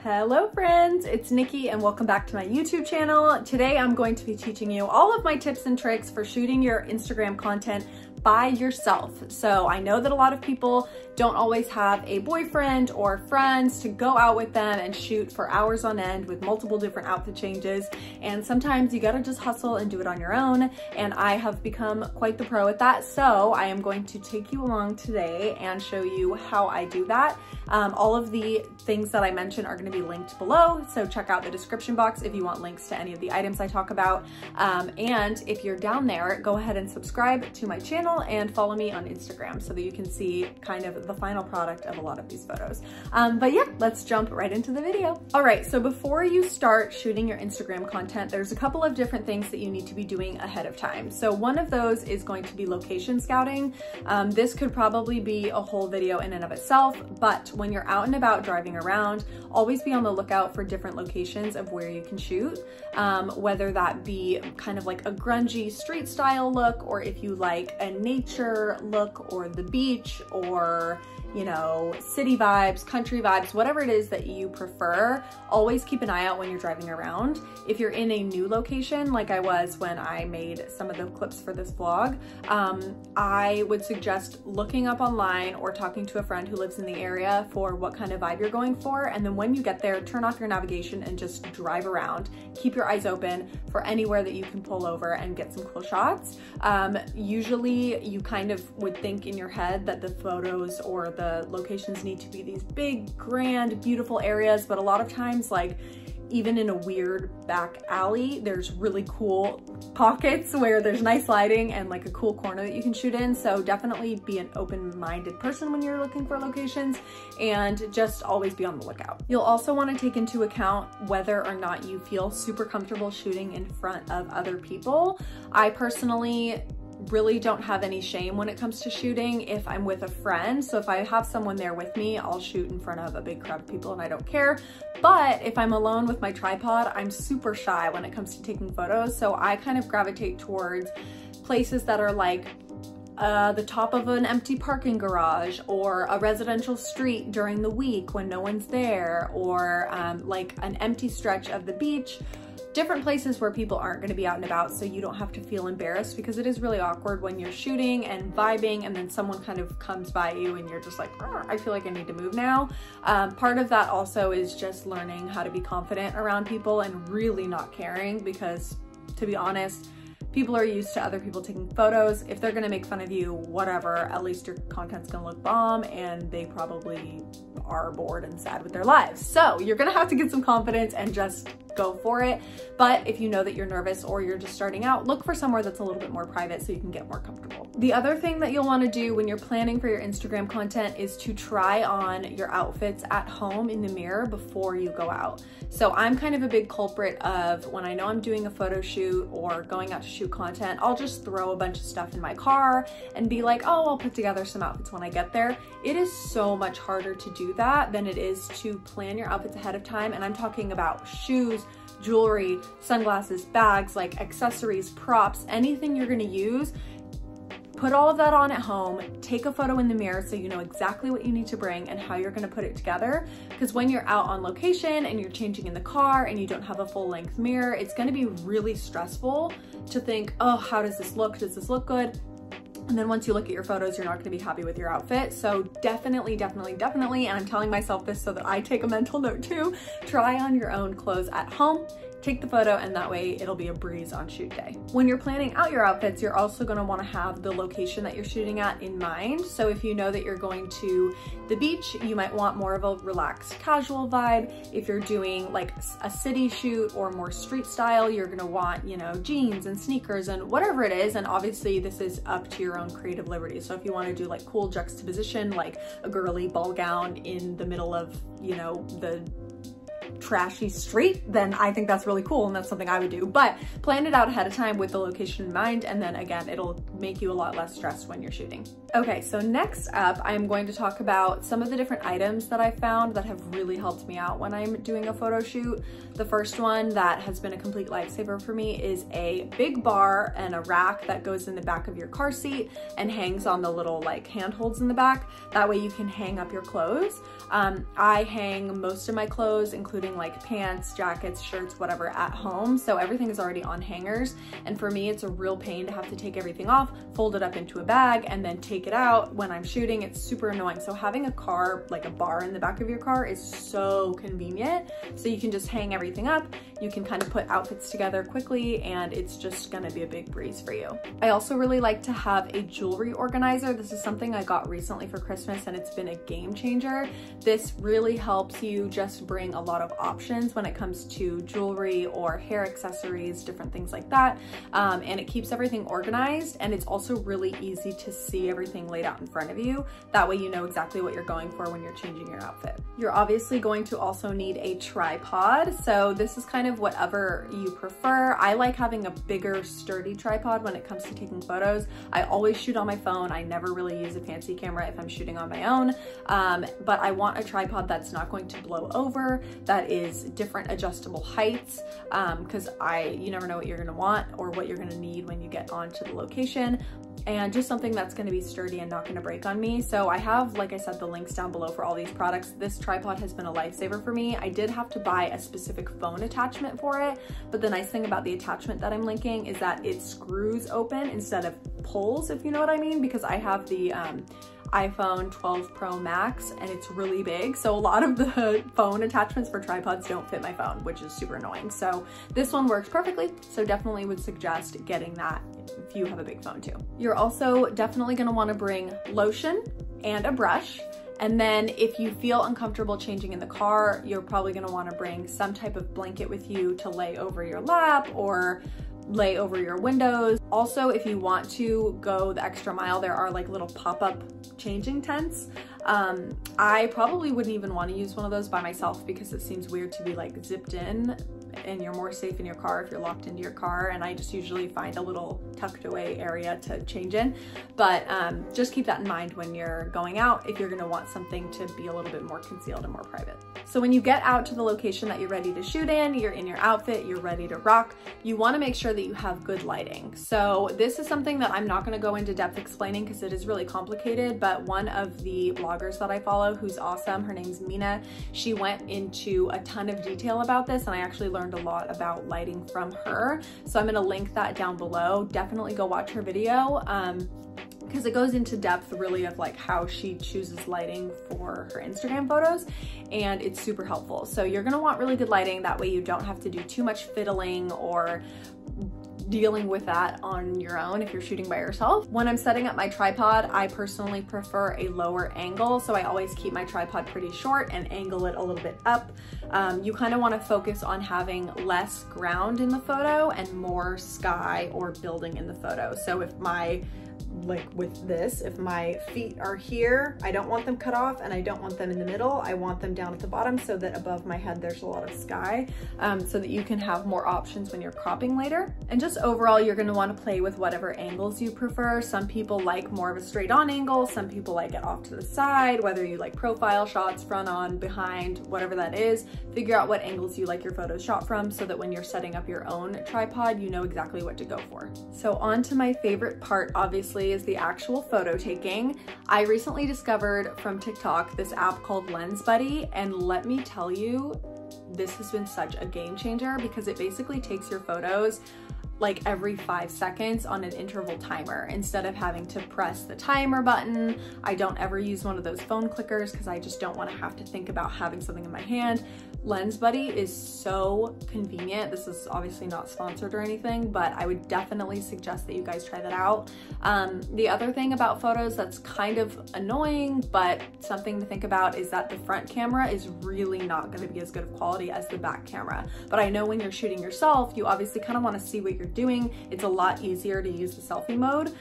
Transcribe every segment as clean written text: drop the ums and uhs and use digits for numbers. Hello friends, it's Nikki and welcome back to my YouTube channel. Today I'm going to be teaching you all of my tips and tricks for shooting your Instagram content by yourself. So I know that a lot of people don't always have a boyfriend or friends to go out with them and shoot for hours on end with multiple different outfit changes. And sometimes you gotta just hustle and do it on your own. And I have become quite the pro at that. So I am going to take you along today and show you how I do that. All of the things that I mentioned are gonna be linked below. So check out the description box if you want links to any of the items I talk about. And if you're down there, go ahead and subscribe to my channel and follow me on Instagram so that you can see kind of the final product of a lot of these photos. But yeah, let's jump right into the video. All right, so before you start shooting your Instagram content, there's a couple of different things that you need to be doing ahead of time. So one of those is going to be location scouting. This could probably be a whole video in and of itself, but when you're out and about driving around, always be on the lookout for different locations of where you can shoot, whether that be kind of like a grungy street style look, or if you like a nature look or the beach or, you know, city vibes, country vibes, whatever it is that you prefer. Always keep an eye out when you're driving around. If you're in a new location, like I was when I made some of the clips for this vlog, I would suggest looking up online or talking to a friend who lives in the area for what kind of vibe you're going for. And then when you get there, turn off your navigation and just drive around. Keep your eyes open for anywhere that you can pull over and get some cool shots. Usually you kind of would think in your head that the photos or the locations need to be these big, grand, beautiful areas, but a lot of times, like, even in a weird back alley, there's really cool pockets where there's nice lighting and like a cool corner that you can shoot in. So definitely be an open-minded person when you're looking for locations and just always be on the lookout. You'll also want to take into account whether or not you feel super comfortable shooting in front of other people. I personally really don't have any shame when it comes to shooting if I'm with a friend. So if I have someone there with me, I'll shoot in front of a big crowd of people and I don't care. But if I'm alone with my tripod, I'm super shy when it comes to taking photos. So I kind of gravitate towards places that are like the top of an empty parking garage or a residential street during the week when no one's there, or like an empty stretch of the beach. Different places where people aren't going to be out and about, so you don't have to feel embarrassed, because it is really awkward when you're shooting and vibing and then someone kind of comes by you and you're just like, I feel like I need to move now. Part of that also is just learning how to be confident around people and really not caring, because to be honest, people are used to other people taking photos. If they're gonna make fun of you, whatever, at least your content's gonna look bomb and they probably are bored and sad with their lives. So you're gonna have to get some confidence and just go for it. But if you know that you're nervous or you're just starting out, look for somewhere that's a little bit more private so you can get more comfortable. The other thing that you'll wanna do when you're planning for your Instagram content is to try on your outfits at home in the mirror before you go out. So I'm kind of a big culprit of, when I know I'm doing a photo shoot or going out to shoot content, I'll just throw a bunch of stuff in my car and be like, oh, I'll put together some outfits when I get there. It is so much harder to do that than it is to plan your outfits ahead of time. And I'm talking about shoes, jewelry, sunglasses, bags, like accessories, props, anything you're gonna use. Put all of that on at home, take a photo in the mirror so you know exactly what you need to bring and how you're gonna put it together. Because when you're out on location and you're changing in the car and you don't have a full length mirror, it's gonna be really stressful to think, oh, how does this look? Does this look good? And then once you look at your photos, you're not gonna be happy with your outfit. So definitely, definitely, definitely, and I'm telling myself this so that I take a mental note too, try on your own clothes at home. Take the photo, and that way it'll be a breeze on shoot day. When you're planning out your outfits, you're also gonna wanna have the location that you're shooting at in mind. So if you know that you're going to the beach, you might want more of a relaxed, casual vibe. If you're doing like a city shoot or more street style, you're gonna want, you know, jeans and sneakers and whatever it is. And obviously this is up to your own creative liberty. So if you wanna do like cool juxtaposition, like a girly ball gown in the middle of, you know, the trashy street, then I think that's really cool and that's something I would do. But plan it out ahead of time with the location in mind, and then again, it'll make you a lot less stressed when you're shooting. Okay, so next up, I'm going to talk about some of the different items that I found that have really helped me out when I'm doing a photo shoot. The first one that has been a complete lifesaver for me is a big bar and a rack that goes in the back of your car seat and hangs on the little like handholds in the back. That way you can hang up your clothes. I hang most of my clothes, including like pants, jackets, shirts, whatever, at home. So everything is already on hangers. And for me, it's a real pain to have to take everything off, fold it up into a bag, and then take it out when I'm shooting. It's super annoying. So having a car, like a bar in the back of your car, is so convenient. So you can just hang everything up. You can kind of put outfits together quickly, and it's just gonna be a big breeze for you. I also really like to have a jewelry organizer. This is something I got recently for Christmas, and it's been a game changer. This really helps you just bring a lot of options when it comes to jewelry or hair accessories, different things like that. And it keeps everything organized, and it's also really easy to see everything laid out in front of you. That way you know exactly what you're going for when you're changing your outfit. You're obviously going to also need a tripod. So this is kind of whatever you prefer. I like having a bigger, sturdy tripod when it comes to taking photos. I always shoot on my phone. I never really use a fancy camera if I'm shooting on my own, but I want a tripod that's not going to blow over, that is different adjustable heights, because you never know what you're gonna want or what you're gonna need when you get onto the location, and just something that's gonna be sturdy and not gonna break on me. So I have, like I said, the links down below for all these products. This tripod has been a lifesaver for me. I did have to buy a specific phone attachment for it, but the nice thing about the attachment that I'm linking is that it screws open instead of pulls, if you know what I mean, because I have the iPhone 12 Pro Max and it's really big. So a lot of the phone attachments for tripods don't fit my phone, which is super annoying. So this one works perfectly. So definitely would suggest getting that if you have a big phone too. You're also definitely gonna wanna bring lotion and a brush. And then if you feel uncomfortable changing in the car, you're probably gonna wanna bring some type of blanket with you to lay over your lap or lay over your windows. Also, if you want to go the extra mile, there are like little pop-up changing tents. I probably wouldn't even want to use one of those by myself because it seems weird to be like zipped in, and you're more safe in your car if you're locked into your car, and I just usually find a little tucked away area to change in. But just keep that in mind when you're going out, if you're gonna want something to be a little bit more concealed and more private. So when you get out to the location that you're ready to shoot in, you're in your outfit, you're ready to rock, you wanna make sure that you have good lighting. So this is something that I'm not gonna go into depth explaining because it is really complicated, but one of the bloggers that I follow who's awesome, her name's Mina, she went into a ton of detail about this, and I actually learned a lot about lighting from her. So I'm going to link that down below. Definitely go watch her video because it goes into depth really of like how she chooses lighting for her Instagram photos, and it's super helpful. So you're going to want really good lighting. That way you don't have to do too much fiddling or dealing with that on your own if you're shooting by yourself. When I'm setting up my tripod, I personally prefer a lower angle, so I always keep my tripod pretty short and angle it a little bit up. You kind of want to focus on having less ground in the photo and more sky or building in the photo. So if my my feet are here, I don't want them cut off and I don't want them in the middle. I want them down at the bottom so that above my head there's a lot of sky, so that you can have more options when you're cropping later. And just overall, you're going to want to play with whatever angles you prefer. Some people like more of a straight on angle, some people like it off to the side, whether you like profile shots, front on, behind, whatever that is. Figure out what angles you like your photos shot from so that when you're setting up your own tripod, you know exactly what to go for. So on to my favorite part, obviously, is the actual photo taking. I recently discovered from TikTok this app called Lens Buddy, and let me tell you, this has been such a game changer because it basically takes your photos like every 5 seconds on an interval timer instead of having to press the timer button. I don't ever use one of those phone clickers because I just don't want to have to think about having something in my hand. Lens Buddy is so convenient. This is obviously not sponsored or anything, but I would definitely suggest that you guys try that out. The other thing about photos that's kind of annoying, but something to think about, is that the front camera is really not going to be as good of quality as the back camera. But I know when you're shooting yourself, you obviously kind of want to see what you're doing. It's a lot easier to use the selfie mode.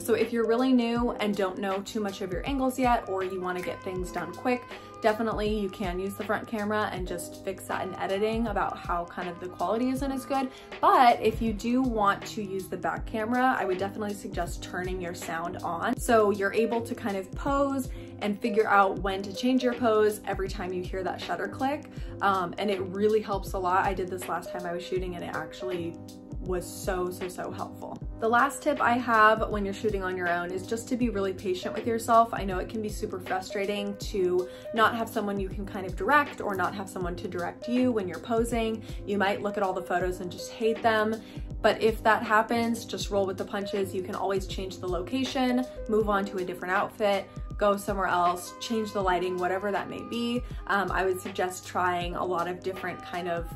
So if you're really new and don't know too much of your angles yet, or you want to get things done quick, definitely you can use the front camera and just fix that in editing about how kind of the quality isn't as good. But if you do want to use the back camera, I would definitely suggest turning your sound on so you're able to kind of pose and figure out when to change your pose every time you hear that shutter click. And it really helps a lot. I did this last time I was shooting and it actually was so helpful. The last tip I have when you're shooting on your own is just to be really patient with yourself. I know it can be super frustrating to not have someone you can kind of direct or not have someone to direct you when you're posing. You might look at all the photos and just hate them, but if that happens, just roll with the punches. You can always change the location, move on to a different outfit, go somewhere else, change the lighting, whatever that may be. I would suggest trying a lot of different kind of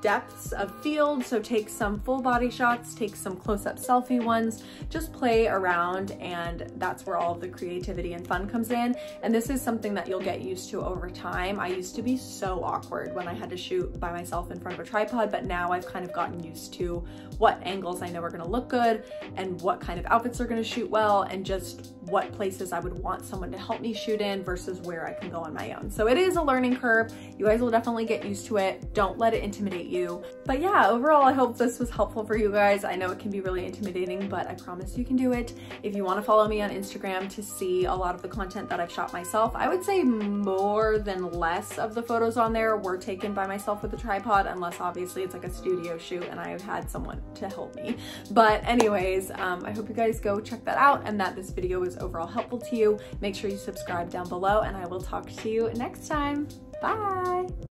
depths of field. So take some full body shots, take some close-up selfie ones, just play around, and that's where all of the creativity and fun comes in. And this is something that you'll get used to over time. I used to be so awkward when I had to shoot by myself in front of a tripod, but now I've kind of gotten used to what angles I know are gonna look good and what kind of outfits are gonna shoot well and just what places I would want someone to help me shoot in versus where I can go on my own. So it is a learning curve. You guys will definitely get used to it. Don't let it intimidate you. But yeah, overall, I hope this was helpful for you guys. I know it can be really intimidating, but I promise you can do it. If you want to follow me on Instagram to see a lot of the content that I've shot myself, I would say more than less of the photos on there were taken by myself with a tripod, unless obviously it's like a studio shoot and I've had someone to help me. But anyways, I hope you guys go check that out and that this video was overall helpful to you. Make sure you subscribe down below and I will talk to you next time. Bye!